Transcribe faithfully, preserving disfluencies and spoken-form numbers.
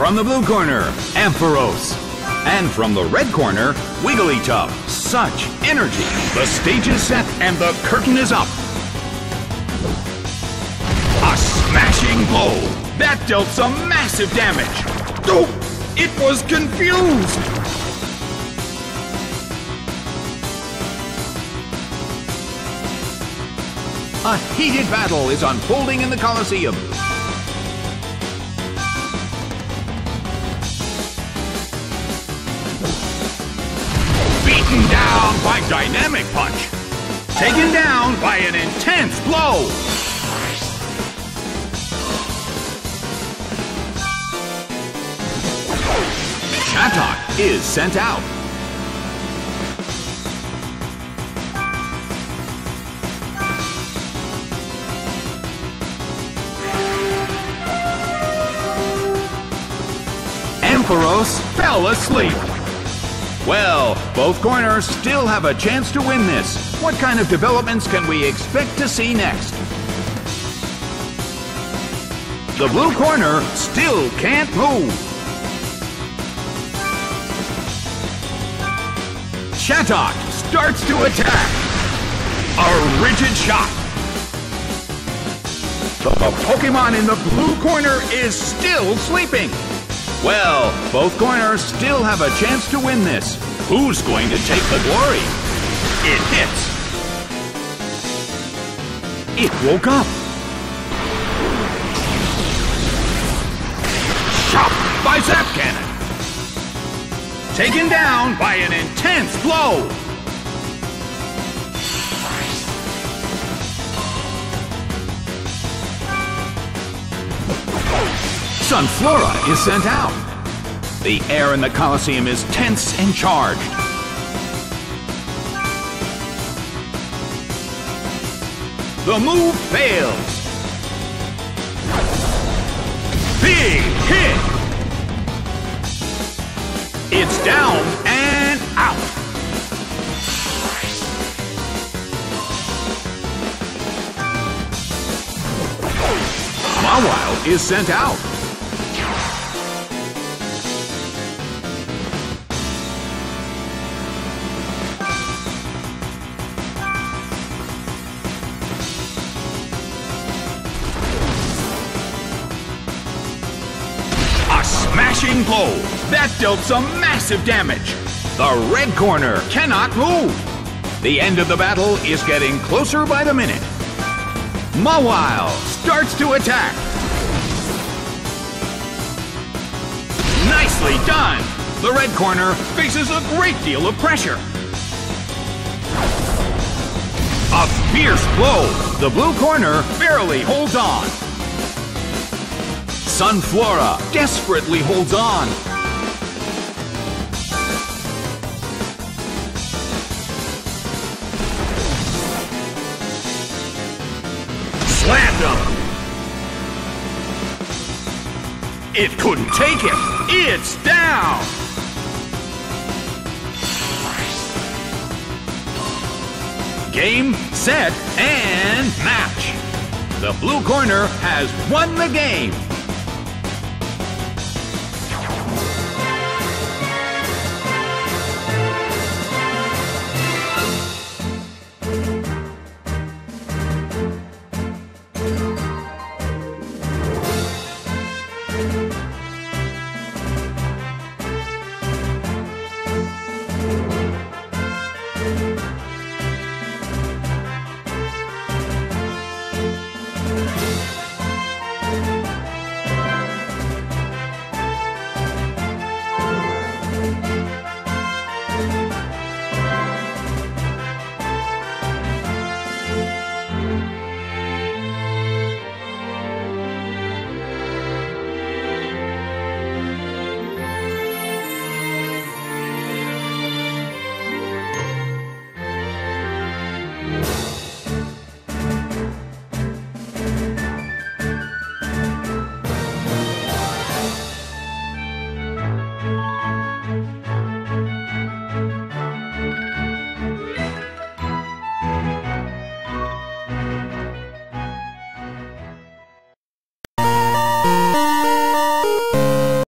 From the blue corner, Ampharos. And from the red corner, Wigglytuff. Such energy. The stage is set and the curtain is up. A smashing blow. That dealt some massive damage. Oh, it was confused. A heated battle is unfolding in the Colosseum. Beaten down by dynamic punch. Taken down by an intense blow. Chatot is sent out. Ampharos fell asleep. Well, both corners still have a chance to win this. What kind of developments can we expect to see next? The blue corner still can't move. Chatot starts to attack. A rigid shot. The Pokémon in the blue corner is still sleeping. Well, both corners still have a chance to win this. Who's going to take the glory? It hits. It woke up. Shot by Zap Cannon. Taken down by an intense blow. Sunflora is sent out. The air in the Colosseum is tense and charged. The move fails. Big hit. It's down and out. Mawile is sent out. Blow. That dealt some massive damage. The red corner cannot move. The end of the battle is getting closer by the minute. Mawile starts to attack. Nicely done. The red corner faces a great deal of pressure. A fierce blow. The blue corner barely holds on. Sunflora desperately holds on. Slammed him. It couldn't take it. It's down. Game, set, and match. The blue corner has won the game.